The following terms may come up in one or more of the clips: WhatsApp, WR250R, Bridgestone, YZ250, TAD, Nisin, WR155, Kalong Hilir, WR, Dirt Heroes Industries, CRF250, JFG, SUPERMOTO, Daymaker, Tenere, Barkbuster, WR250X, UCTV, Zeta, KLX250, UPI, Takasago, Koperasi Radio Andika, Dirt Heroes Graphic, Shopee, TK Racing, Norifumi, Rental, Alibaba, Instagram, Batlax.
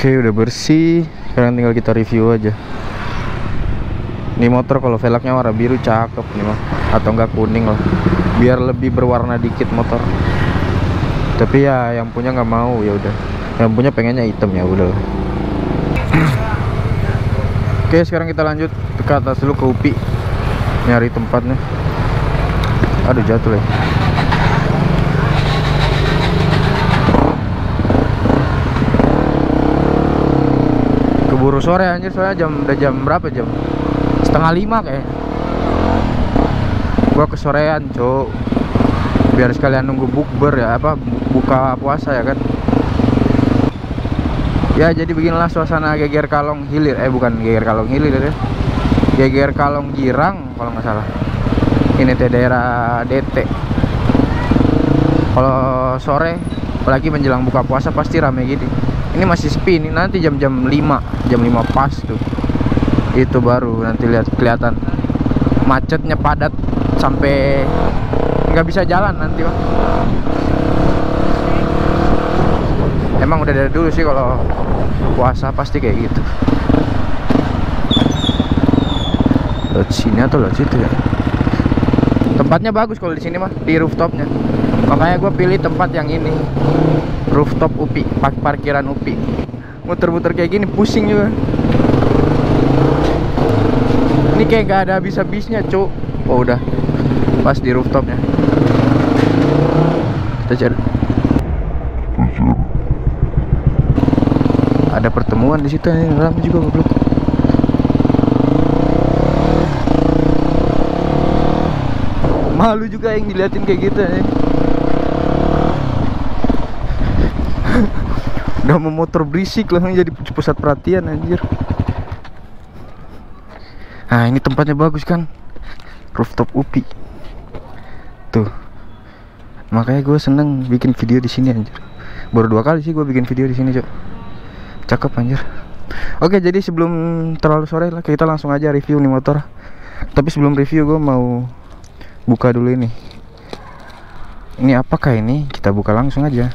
Oke, udah bersih. Sekarang tinggal kita review aja. Ini motor kalau velgnya warna biru cakep nih mah, atau enggak kuning lah, biar lebih berwarna dikit motor. Tapi ya yang punya nggak mau, ya udah. Yang punya pengennya hitam, ya udah. Oke, sekarang kita lanjut ke atas dulu, ke UPI, nyari tempatnya. Aduh, jatuh ya. Keburu sore anjir, soalnya udah jam berapa, jam setengah lima kayak. Gua kesorean, cok. Biar sekalian nunggu bukber ya, apa buka puasa ya kan. Ya, jadi beginilah suasana geger Kalong Hilir. Bukan geger Kalong Hilir ya. Geger Kalong Girang kalau nggak salah. Ini teh daerah DT. Kalau sore apalagi menjelang buka puasa pasti rame gini. Ini masih sepi nih, nanti jam 5 pas tuh. Itu baru nanti lihat kelihatan macetnya padat sampai nggak bisa jalan nanti, Bang. Emang udah dari dulu sih kalau puasa pasti kayak gitu. Lot sini atau lot situ ya? Tempatnya bagus kalau di sini mah, di rooftopnya. Makanya gue pilih tempat yang ini, rooftop UPI, parkiran UPI. Muter-muter kayak gini pusing juga. Ini kayak nggak ada habis-habisnya, cuk. Oh udah, pas di rooftopnya. Kita cari. Ada pertemuan di situ yang ramai juga goblok. Malu juga yang diliatin kayak gitu ya. Udah memotor berisik langsung jadi pusat perhatian anjir. Nah, ini tempatnya bagus kan. Rooftop UPI. Tuh. Makanya gue seneng bikin video di sini anjir. Baru 2 kali sih gue bikin video di sini, cok. Cakep anjir. Oke, jadi sebelum terlalu sore lah, kita langsung aja review nih motor. Tapi sebelum review gue mau buka dulu ini. Ini apakah ini? Kita buka langsung aja.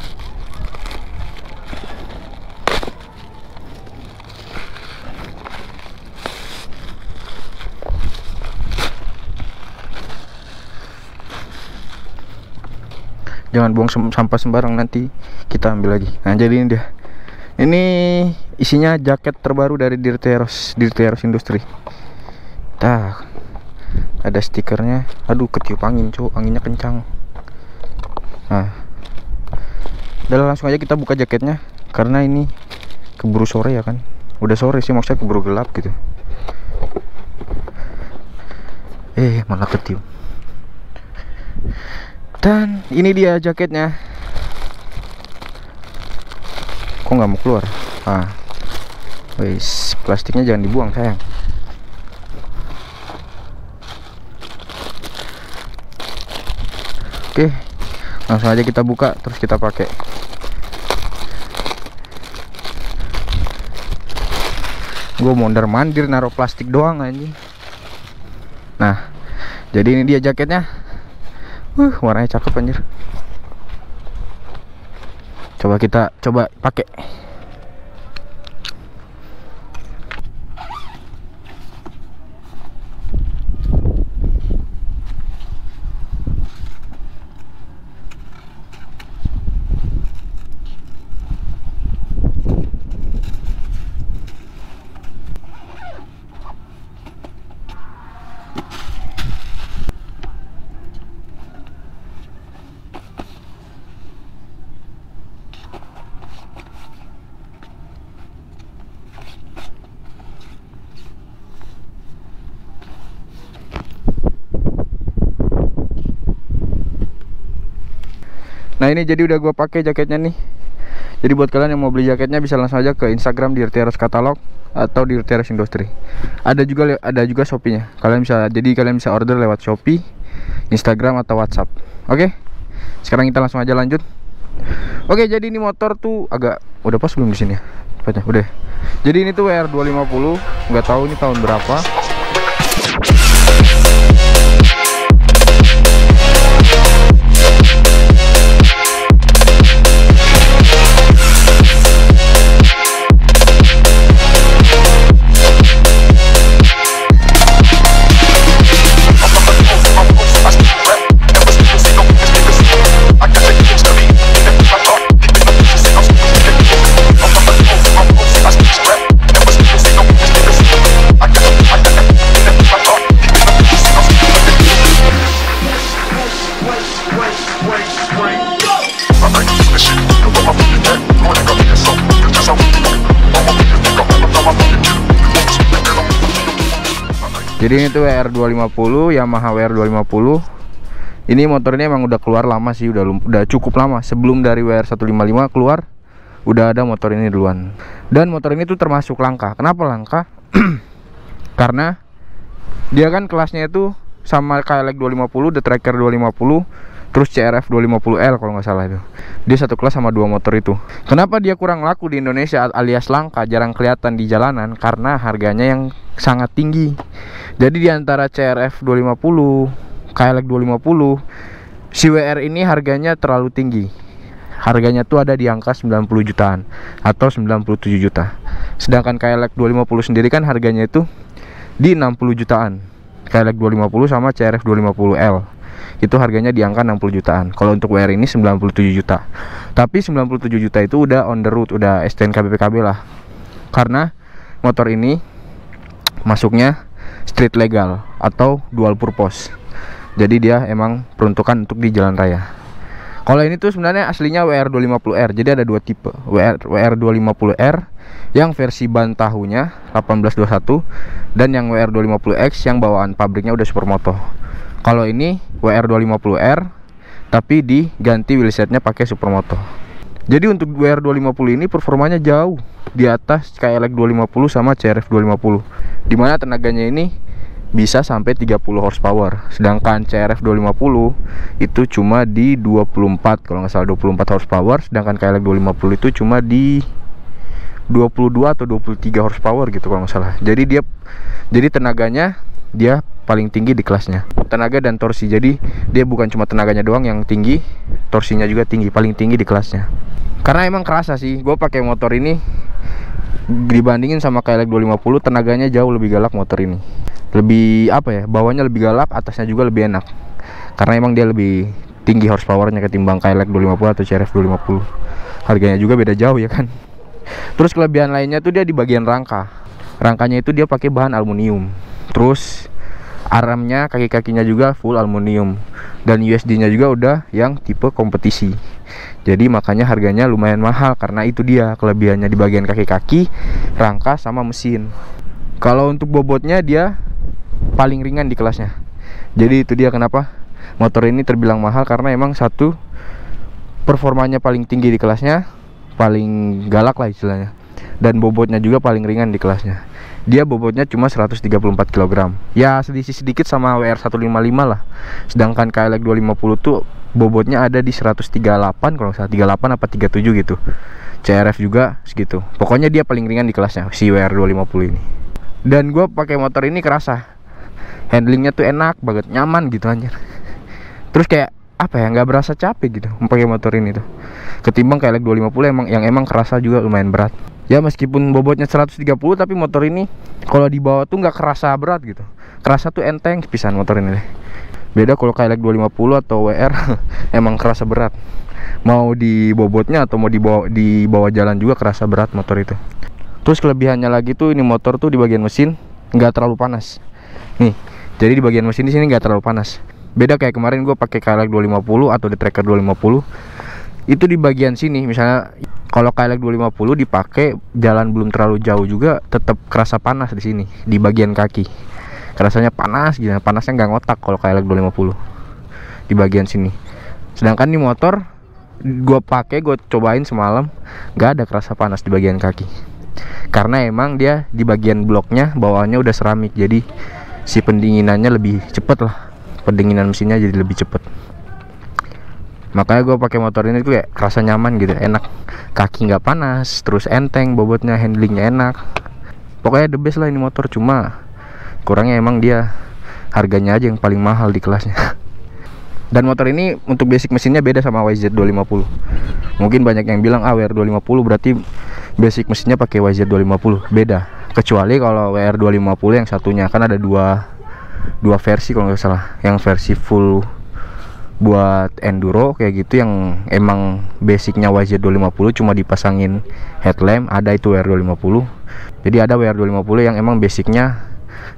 Jangan buang sampah sembarang, nanti kita ambil lagi. Nah, jadi ini dia. Ini isinya jaket terbaru dari Dirt Heroes Industries. Tah, ada stikernya. Aduh, ketiup angin, cu. Anginnya kencang. Nah, udah langsung aja kita buka jaketnya, karena ini keburu sore ya kan. Udah sore sih, maksudnya keburu gelap gitu. Malah ketiup. Dan ini dia jaketnya. Kok nggak mau keluar? Ah, wis, plastiknya jangan dibuang sayang. Oke, langsung aja kita buka terus kita pakai. Gue mondar-mandir naruh plastik doang anjing. Nah, jadi ini dia jaketnya. Warnanya cakep anjir. Coba kita coba pakai. Nah, ini jadi udah gue pakai jaketnya nih. Jadi buat kalian yang mau beli jaketnya bisa langsung aja ke Instagram Dirt Heroes Catalog atau Dirt Heroes Industries. Ada juga Shopee-nya. Kalian bisa order lewat Shopee, Instagram atau WhatsApp. Oke. Sekarang kita langsung aja lanjut. Oke, jadi ini motor tuh agak udah pas belum di sini ya? Udah. Jadi ini tuh WR250, nggak tahu ini tahun berapa. Jadi itu WR250, Yamaha WR250. Ini motornya emang udah keluar lama sih, udah cukup lama. Sebelum dari WR155 keluar, udah ada motor ini duluan. Dan motor ini tuh termasuk langka. Kenapa langka? Karena dia kan kelasnya itu sama KLX250, The Tracker 250, terus CRF250L kalau nggak salah itu. Dia satu kelas sama dua motor itu. Kenapa dia kurang laku di Indonesia alias langka, jarang kelihatan di jalanan? Karena harganya yang sangat tinggi. Jadi di antara CRF250, KLX250, si WR ini harganya terlalu tinggi. Harganya tuh ada di angka 90 jutaan atau 97 juta. Sedangkan KLX250 sendiri kan harganya itu di 60 jutaan. KLX250 sama CRF250L. Itu harganya di angka 60 jutaan. Kalau untuk WR ini 97 juta. Tapi 97 juta itu udah on the road, udah STNKBPKB lah. Karena motor ini masuknya street legal atau dual purpose. Jadi dia emang peruntukan untuk di jalan raya. Kalau ini tuh sebenarnya aslinya WR250R. Jadi ada dua tipe, WR250R yang versi ban tahunya 1821 dan yang WR250X yang bawaan pabriknya udah supermoto. Kalau ini WR250R tapi diganti wheelsetnya pakai supermoto. Jadi untuk WR250 ini performanya jauh di atas KLX250 sama CRF250. Dimana tenaganya ini bisa sampai 30 horsepower. Sedangkan CRF250 itu cuma di 24, kalau nggak salah 24 horsepower. Sedangkan KLX250 itu cuma di 22 atau 23 horsepower gitu kalau nggak salah. Jadi tenaganya dia paling tinggi di kelasnya, tenaga dan torsi. Jadi dia bukan cuma tenaganya doang yang tinggi, torsinya juga tinggi, paling tinggi di kelasnya. Karena emang kerasa sih, gue pakai motor ini dibandingin sama KLX250, tenaganya jauh lebih galak motor ini. Lebih apa ya, bawahnya lebih galak, atasnya juga lebih enak. Karena emang dia lebih tinggi horsepowernya ketimbang KLX250 atau CRF250. Harganya juga beda jauh ya kan. Terus kelebihan lainnya tuh dia di bagian rangka. Rangkanya itu dia pakai bahan aluminium. Terus armnya, kaki-kakinya juga full aluminium. Dan USD-nya juga udah yang tipe kompetisi. Jadi makanya harganya lumayan mahal. Karena itu dia kelebihannya di bagian kaki-kaki, rangka, sama mesin. Kalau untuk bobotnya dia paling ringan di kelasnya. Jadi itu dia kenapa motor ini terbilang mahal. Karena emang satu, performanya paling tinggi di kelasnya, paling galak lah istilahnya. Dan bobotnya juga paling ringan di kelasnya. Dia bobotnya cuma 134 kg. Ya selisih sedikit sama WR155 lah. Sedangkan KLX250 tuh bobotnya ada di 138, kalau nggak salah 38 apa 37 gitu. CRF juga segitu. Pokoknya dia paling ringan di kelasnya, si WR250 ini. Dan gue pakai motor ini kerasa handlingnya tuh enak banget, nyaman gitu anjir. Terus kayak apa ya, nggak berasa capek gitu pakai motor ini tuh. Ketimbang KLX250 yang emang kerasa juga lumayan berat. Ya meskipun bobotnya 130, tapi motor ini kalau dibawa tuh nggak kerasa berat gitu. Kerasa tuh enteng pisan motor ini. Beda kalau KLX250 atau WR emang kerasa berat. Mau di bobotnya atau mau dibawa jalan juga kerasa berat motor itu. Terus kelebihannya lagi tuh, ini motor tuh di bagian mesin nggak terlalu panas. Nih, jadi di bagian mesin di sini nggak terlalu panas. Beda kayak kemarin gue pakai KLX250 atau The Tracker 250. Itu di bagian sini misalnya. Kalau KLX250 dipakai jalan belum terlalu jauh juga tetap kerasa panas di sini, di bagian kaki. Kerasanya panas gitu, panasnya nggak ngotak kalau KLX250 di bagian sini. Sedangkan di motor gue pakai, gue cobain semalam, nggak ada kerasa panas di bagian kaki. Karena emang dia di bagian bloknya bawaannya udah seramik, jadi si pendinginannya lebih cepet lah, pendinginan mesinnya jadi lebih cepet. Makanya gue pakai motor ini tuh kayak kerasa nyaman gitu, enak. Kaki nggak panas, terus enteng bobotnya, handlingnya enak. Pokoknya the best lah ini motor, cuma kurangnya emang dia harganya aja yang paling mahal di kelasnya. Dan motor ini untuk basic mesinnya beda sama YZ250. Mungkin banyak yang bilang, ah WR250 berarti basic mesinnya pakai YZ250. Beda, kecuali kalau WR250 yang satunya. Kan ada dua versi kalau nggak salah. Yang versi full buat enduro kayak gitu, yang emang basicnya YZ250 cuma dipasangin headlamp, ada itu WR250. Jadi ada WR250 yang emang basicnya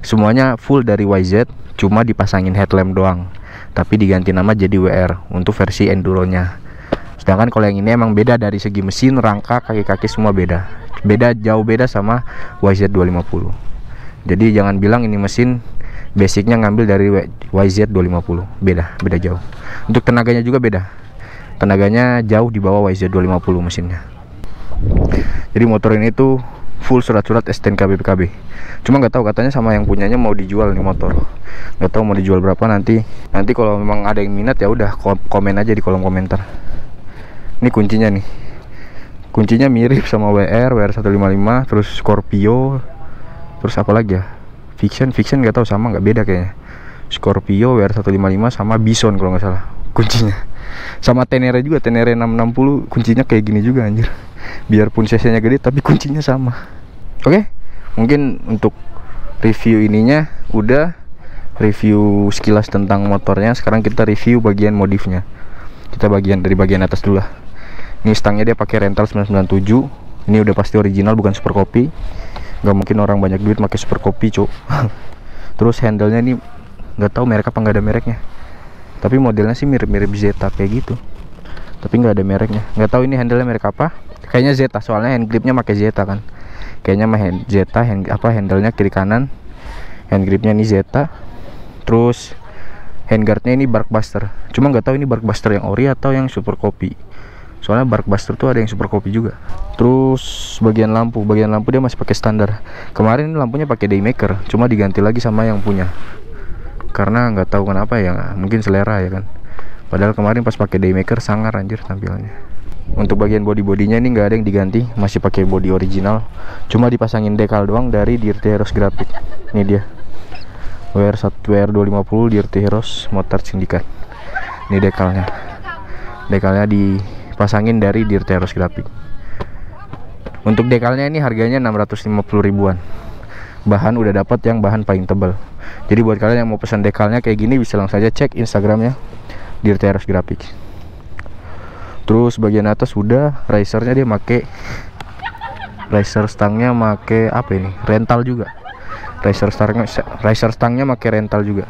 semuanya full dari YZ, cuma dipasangin headlamp doang, tapi diganti nama jadi WR untuk versi enduronya. Sedangkan kalau yang ini emang beda dari segi mesin, rangka, kaki-kaki, semua beda, jauh beda sama YZ250. Jadi jangan bilang ini mesin basicnya ngambil dari YZ250, beda jauh. Untuk tenaganya juga beda, tenaganya jauh di bawah YZ250 mesinnya. Jadi motor ini tuh full surat-surat STNK BPKB. Cuma nggak tahu, katanya sama yang punyanya mau dijual nih motor. Nggak tahu mau dijual berapa nanti. Nanti kalau memang ada yang minat ya udah komen aja di kolom komentar. Ini kuncinya nih. Kuncinya mirip sama WR, WR155, terus Scorpio, terus apa lagi ya? Fiction nggak tahu, sama nggak, beda kayaknya. Scorpio, WR155 sama Bison kalau nggak salah kuncinya. Sama Tenere juga, Tenere 660 kuncinya kayak gini juga anjir. Biarpun cc-nya gede tapi kuncinya sama. Oke, mungkin untuk review ininya udah, review sekilas tentang motornya. Sekarang kita review bagian modifnya. Kita bagian dari bagian atas dulu lah. Ini stangnya dia pakai Rental 997. Ini udah pasti original, bukan super copy. Gak mungkin orang banyak duit pakai super copy, cuk. Terus handle-nya ini nggak tahu merek apa, nggak ada mereknya. Tapi modelnya sih mirip-mirip Zeta kayak gitu. Tapi nggak ada mereknya. Nggak tahu ini handle-nya merek apa. Kayaknya Zeta, soalnya hand gripnya pakai Zeta kan. Kayaknya mah Zeta, handle-nya kiri kanan. Hand gripnya ini Zeta. Terus handguardnya ini Barkbuster. Cuma nggak tahu ini Barkbuster yang ori atau yang super copy. Soalnya Barkbuster tuh ada yang super copy juga. Terus bagian lampu dia masih pakai standar. Kemarin lampunya pakai Daymaker, cuma diganti lagi sama yang punya. Karena nggak tahu kenapa ya, mungkin selera ya kan. Padahal kemarin pas pakai Daymaker sangar anjir tampilannya. Untuk bagian body-bodinya ini nggak ada yang diganti, masih pakai body original. Cuma dipasangin dekal doang dari Dirt Heroes Graphic. Ini dia. WR250 Dirt Heroes Motor Sindikat. Ini dekalnya. Dekalnya dipasangin dari Dirt Heroes Graphic. Untuk dekalnya ini harganya 650 ribuan. Bahan udah dapat yang bahan paling tebal. Jadi buat kalian yang mau pesan dekalnya kayak gini bisa langsung aja cek Instagramnya Dirt Heroes Graphic. Terus bagian atas udah, risernya dia make stangnya make apa ini? Rental juga. Riser stangnya make Rental juga.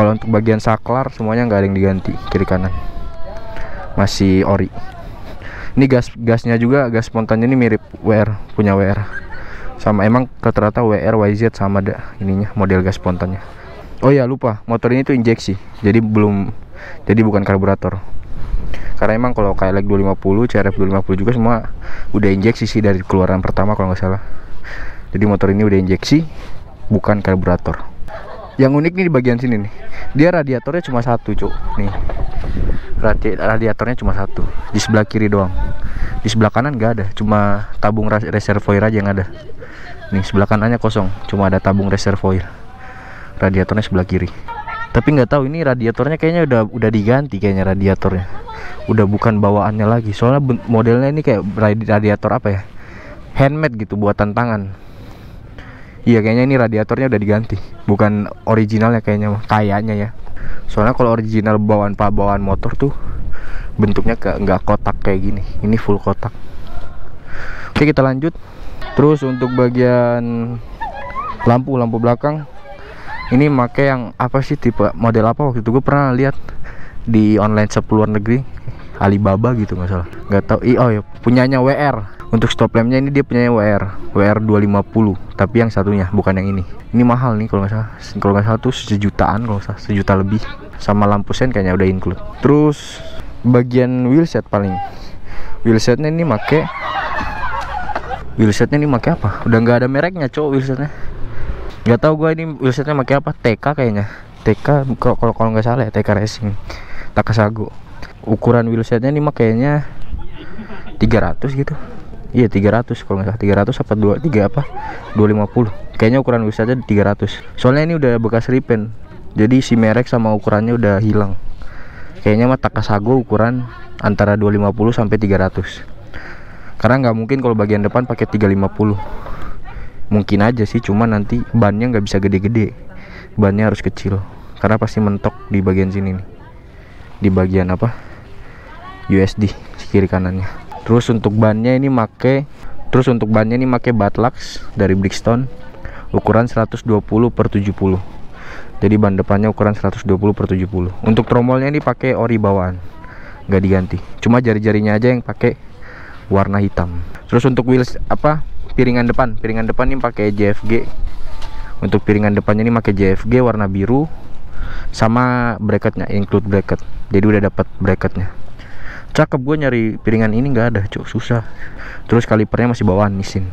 Kalau untuk bagian saklar semuanya nggak ada yang diganti, kiri kanan. Masih ori. Ini gasnya juga, gas spontannya ini mirip WR, punya WR. Sama emang rata-rata WR YZ sama ada ininya, model gas spontannya. Oh ya lupa, motor ini tuh injeksi. Jadi bukan karburator. Karena emang kalau KLX 250, CRF 250 juga semua udah injeksi sih dari keluaran pertama kalau nggak salah. Jadi motor ini udah injeksi, bukan karburator. Yang unik nih di bagian sini nih, dia radiatornya cuma satu, cuk. Nih, radiatornya cuma satu, di sebelah kiri doang. Di sebelah kanan nggak ada, cuma tabung reservoir aja yang ada. Nih sebelah kanannya kosong, cuma ada tabung reservoir. Radiatornya sebelah kiri. Tapi nggak tahu ini radiatornya kayaknya udah diganti kayaknya radiatornya. Udah bukan bawaannya lagi. Soalnya modelnya ini kayak radiator apa ya? Handmade gitu, buatan tangan. Iya kayaknya ini radiatornya udah diganti. Bukan originalnya kayaknya ya. Soalnya kalau original bawaan motor tuh bentuknya nggak kotak kayak gini. Ini full kotak. Oke, kita lanjut. Terus untuk bagian lampu belakang ini make yang apa sih, tipe model apa, waktu itu gue pernah lihat di online shop luar negeri, Alibaba gitu nggak salah, nggak tahu. Oh ya, punyanya WR. Untuk stop lampnya ini dia punyanya WR 250, tapi yang satunya, bukan yang ini. Ini mahal nih kalau nggak salah, tuh sejutaan kalau nggak salah, sejuta lebih. Sama lampu sen kayaknya udah include. Terus bagian wheelset, paling wheelsetnya ini make apa, udah nggak ada mereknya cowok wheelsetnya. Nggak tahu gue ini wheelsetnya pakai apa, TK kayaknya. TK kalau nggak salah ya, TK Racing, Takasago. Ukuran wheelsetnya ini makanya 300 gitu. Iya 300 kalau nggak salah, 300 apa 23 apa 250. Kayaknya ukuran wheelsetnya 300. Soalnya ini udah bekas repaint. Jadi si merek sama ukurannya udah hilang. Kayaknya mah Takasago ukuran antara 250 sampai 300. Karena nggak mungkin kalau bagian depan pakai 350. Mungkin aja sih, cuma nanti bannya nggak bisa gede-gede, bannya harus kecil karena pasti mentok di bagian sini nih, di bagian apa USD kiri kanannya. Terus untuk bannya ini make Batlax dari Bridgestone, ukuran 120/70. Jadi ban depannya ukuran 120/70. Untuk tromolnya ini pakai ori bawaan, nggak diganti, cuma jari-jarinya aja yang pakai warna hitam. Terus untuk wheels apa, piringan depan ini pakai JFG. Untuk piringan depannya ini pakai JFG warna biru sama bracketnya, include bracket. Jadi udah dapat bracketnya. Cakep, gue nyari piringan ini nggak ada, cuk, susah. Terus kalipernya masih bawaan nisin.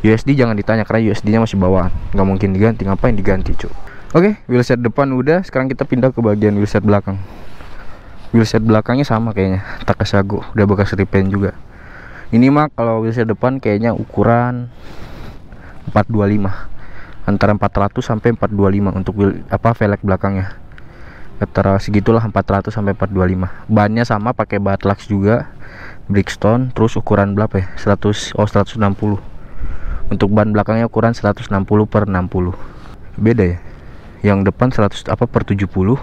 USD jangan ditanya karena USD-nya masih bawaan, nggak mungkin diganti, ngapain diganti, cuk. Oke, wheelset depan udah, sekarang kita pindah ke bagian wheelset belakang. Wheelset belakangnya sama kayaknya, Takasago, udah bekas repaint juga. Ini mah kalau wheelset depan kayaknya ukuran 425, antara 400 sampai 425 untuk velg belakangnya. Antara segitulah 400 sampai 425. Bannya sama, pakai Batlax juga, Bridgestone, terus ukuran berapa ya? 160. Untuk ban belakangnya ukuran 160/60. Beda ya? Yang depan 100/70,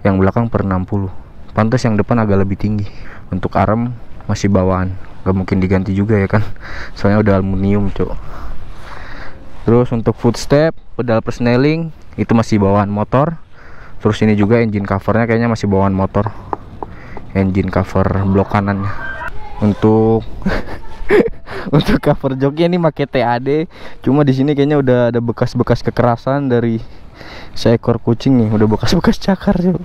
yang belakang per 60. Pantas yang depan agak lebih tinggi. Untuk arm masih bawaan, gak mungkin diganti juga ya kan, soalnya udah aluminium, cok. Terus untuk footstep, pedal persneling itu masih bawaan motor. Terus ini juga engine covernya kayaknya masih bawaan motor, engine cover blok kanannya. Untuk untuk cover joknya ini pakai TAD, cuma di sini kayaknya udah ada bekas-bekas kekerasan dari seekor kucing nih, udah bekas-bekas cakar, yuk.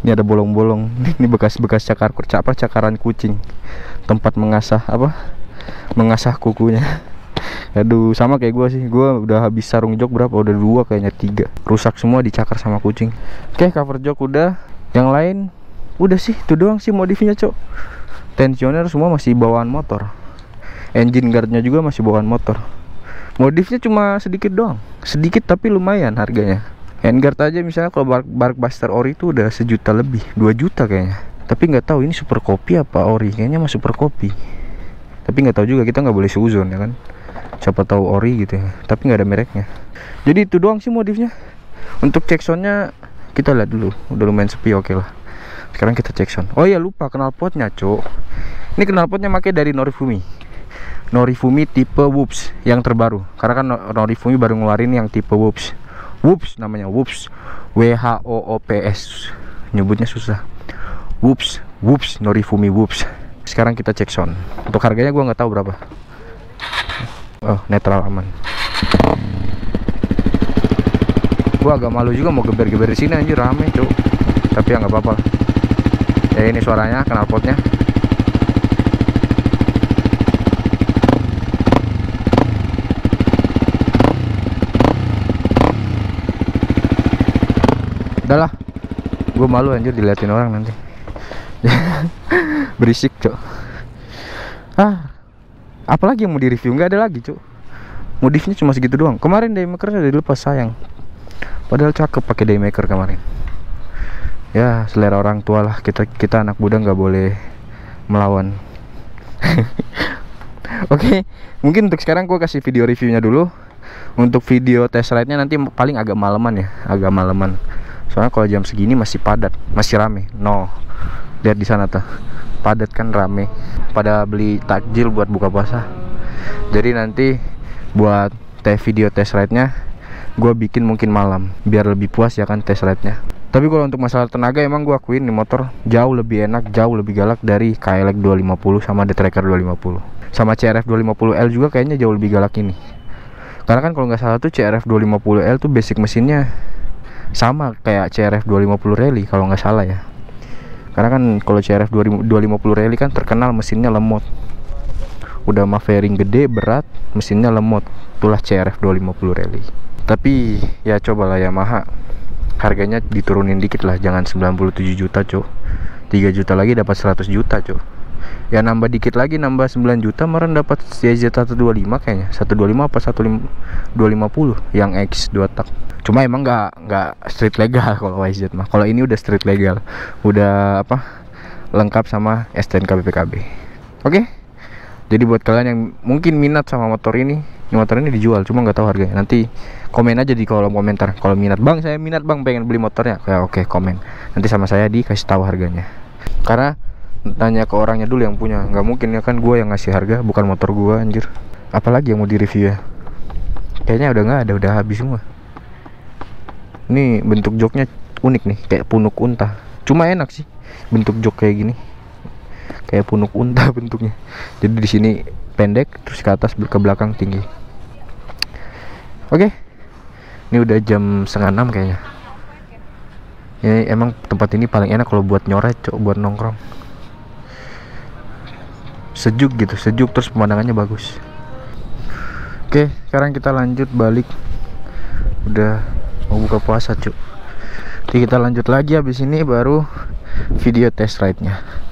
Ini ada bolong-bolong, ini bekas-bekas cakaran kucing, tempat mengasah kukunya. Aduh, sama kayak gue sih, gue udah habis sarung jok berapa, udah 2 kayaknya, 3 rusak semua, dicakar sama kucing. Oke, cover jok udah, yang lain udah sih, itu doang sih modifnya, cok. Tensioner semua masih bawaan motor, engine guardnya juga masih bawaan motor. Modifnya cuma sedikit doang, sedikit tapi lumayan harganya. Handguard aja misalnya kalau Barkbuster ori itu udah 1 juta lebih, 2 juta kayaknya. Tapi nggak tahu ini super kopi apa ori, kayaknya mah super kopi. Tapi nggak tahu juga, kita nggak boleh suzon ya kan. Siapa tahu ori gitu ya. Tapi nggak ada mereknya. Jadi itu doang sih modifnya. Untuk checksoundnya kita lihat dulu, udah lumayan sepi, oke lah. Sekarang kita checksound. Oh iya lupa, knalpotnya, cok. Ini knalpotnya pakai dari Norifumi tipe Whoops yang terbaru, karena kan Norifumi baru ngeluarin yang tipe Whoops. Whoops namanya, Whoops, WHOOPS, nyebutnya susah. Whoops, Whoops, Norifumi Whoops. Sekarang kita cek sound. Untuk harganya gua nggak tahu berapa. Oh, netral, aman. Gua agak malu juga mau geber-geber di sini, anjir rame, cuk. Tapi ya nggak apa-apa. Ya ini suaranya knalpotnya. Udahlah, gue malu anjir diliatin orang nanti. Berisik, cok. Ah, apalagi yang mau direview, nggak ada lagi, cok. Modifnya cuma segitu doang. Kemarin Daymaker udah dilepas, sayang. Padahal cakep pakai Daymaker kemarin. Ya selera orang tua lah, kita anak muda nggak boleh melawan. Oke, mungkin untuk sekarang gue kasih video reviewnya dulu. Untuk video test ride-nya nanti paling agak maleman ya, agak maleman. Soalnya kalau jam segini masih padat, masih rame. No, lihat di sana tuh, padat kan, rame. Pada beli takjil buat buka puasa. Jadi nanti buat video test ride-nya gue bikin mungkin malam, biar lebih puas ya kan test ride-nya. Tapi kalau untuk masalah tenaga emang gue akuin nih motor jauh lebih enak, jauh lebih galak dari KLX250 sama The Tracker 250. Sama CRF250L juga kayaknya jauh lebih galak ini. Karena kan kalau nggak salah tuh CRF250L tuh basic mesinnya sama kayak CRF250 Rally kalau nggak salah ya. Karena kan kalau CRF250 Rally kan terkenal mesinnya lemot, udah mah fairing gede, berat, mesinnya lemot, itulah CRF250 Rally. Tapi ya cobalah Yamaha, harganya diturunin dikit lah, jangan 97 juta, cok. 3 juta lagi dapat 100 juta, cok. Ya nambah dikit lagi, nambah 9 juta meren dapat YZ250 kayaknya. 125 apa 250 yang X 2 tak. Cuma emang nggak street legal kalau YZ mah. Kalau ini udah street legal, udah apa? Lengkap sama STNK BPKB. Oke. Jadi buat kalian yang mungkin minat sama motor ini, motor ini dijual, cuma nggak tahu harganya. Nanti komen aja di kolom komentar. Kalau minat, bang, saya minat bang, pengen beli motornya. Ya oke, komen. Nanti sama saya dikasih tahu harganya. Karena tanya ke orangnya dulu yang punya, nggak mungkin ya kan gue yang ngasih harga, bukan motor gue, anjir. Apalagi yang mau direview ya, kayaknya udah nggak ada, udah habis semua. Ini bentuk joknya unik nih, kayak punuk unta, cuma enak sih bentuk jok kayak gini, kayak punuk unta bentuknya. Jadi di sini pendek, terus ke atas, ke belakang tinggi. Oke, Ini udah jam 5:30 kayaknya. Ya emang tempat ini paling enak kalau buat nyoret, cok, buat nongkrong. Sejuk gitu, sejuk, terus pemandangannya bagus. Oke, sekarang kita lanjut balik. Udah mau buka puasa, cok. Jadi kita lanjut lagi habis ini baru video test ride-nya.